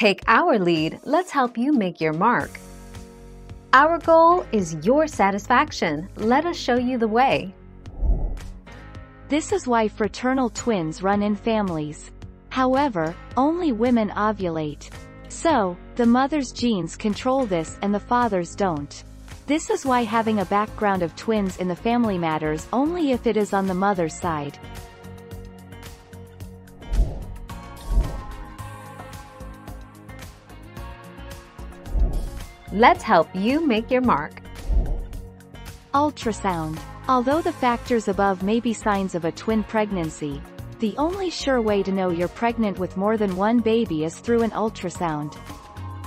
Take our lead, let's help you make your mark. Our goal is your satisfaction. Let us show you the way. This is why fraternal twins run in families. However, only women ovulate. So, the mother's genes control this and the father's don't. This is why having a background of twins in the family matters only if it is on the mother's side. Let's help you make your mark. Ultrasound. Although the factors above may be signs of a twin pregnancy, the only sure way to know you're pregnant with more than one baby is through an ultrasound.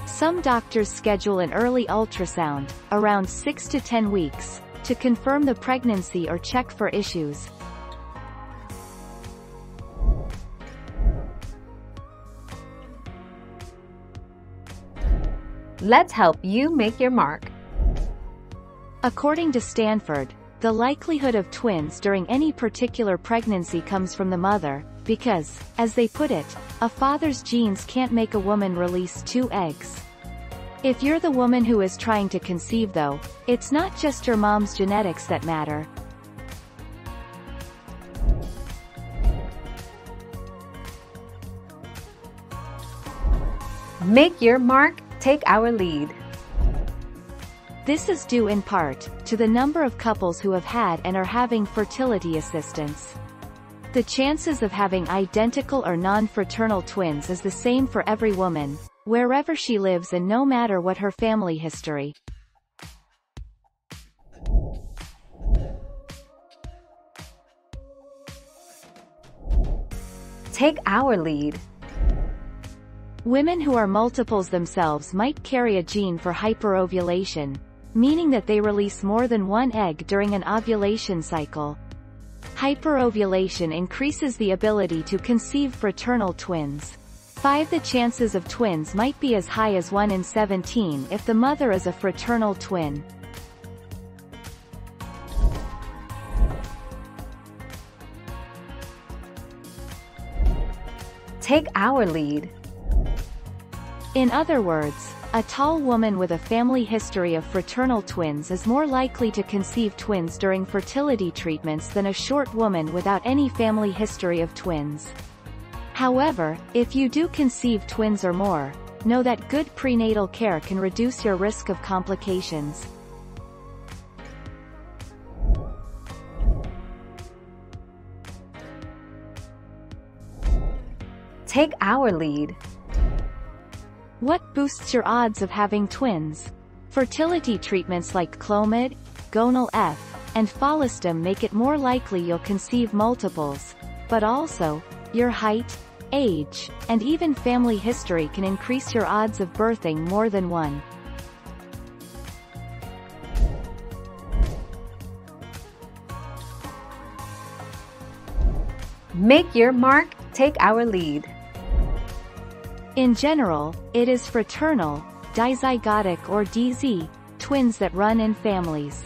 Some doctors schedule an early ultrasound, around 6 to 10 weeks, to confirm the pregnancy or check for issues. Let's help you make your mark. According to Stanford, the likelihood of twins during any particular pregnancy comes from the mother, because, as they put it, a father's genes can't make a woman release two eggs. If you're the woman who is trying to conceive though, it's not just your mom's genetics that matter. Make your mark. Take our lead. This is due in part to the number of couples who have had and are having fertility assistance. The chances of having identical or non-fraternal twins is the same for every woman, wherever she lives and no matter what her family history. Take our lead. Women who are multiples themselves might carry a gene for hyperovulation, meaning that they release more than one egg during an ovulation cycle. Hyperovulation increases the ability to conceive fraternal twins. 5 The chances of twins might be as high as 1 in 17 if the mother is a fraternal twin. Take our lead. In other words, a tall woman with a family history of fraternal twins is more likely to conceive twins during fertility treatments than a short woman without any family history of twins. However, if you do conceive twins or more, know that good prenatal care can reduce your risk of complications. Take our lead. What boosts your odds of having twins? Fertility treatments like Clomid, Gonal F, and Follistim make it more likely you'll conceive multiples, but also, your height, age, and even family history can increase your odds of birthing more than one. Make your mark, take our lead. In general, it is fraternal, dizygotic or DZ, twins that run in families.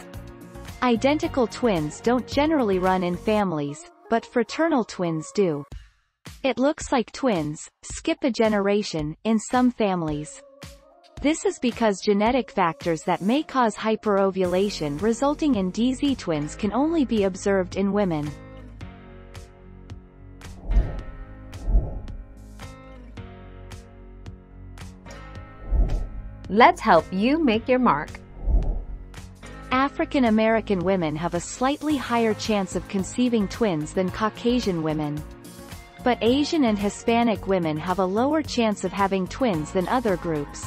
Identical twins don't generally run in families, but fraternal twins do. It looks like twins skip a generation in some families. This is because genetic factors that may cause hyperovulation resulting in DZ twins can only be observed in women. Let's help you make your mark. African American women have a slightly higher chance of conceiving twins than Caucasian women. But Asian and Hispanic women have a lower chance of having twins than other groups.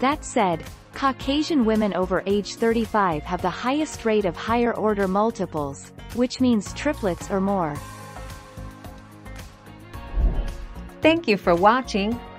That said, Caucasian women over age 35 have the highest rate of higher order multiples, which means triplets or more. Thank you for watching.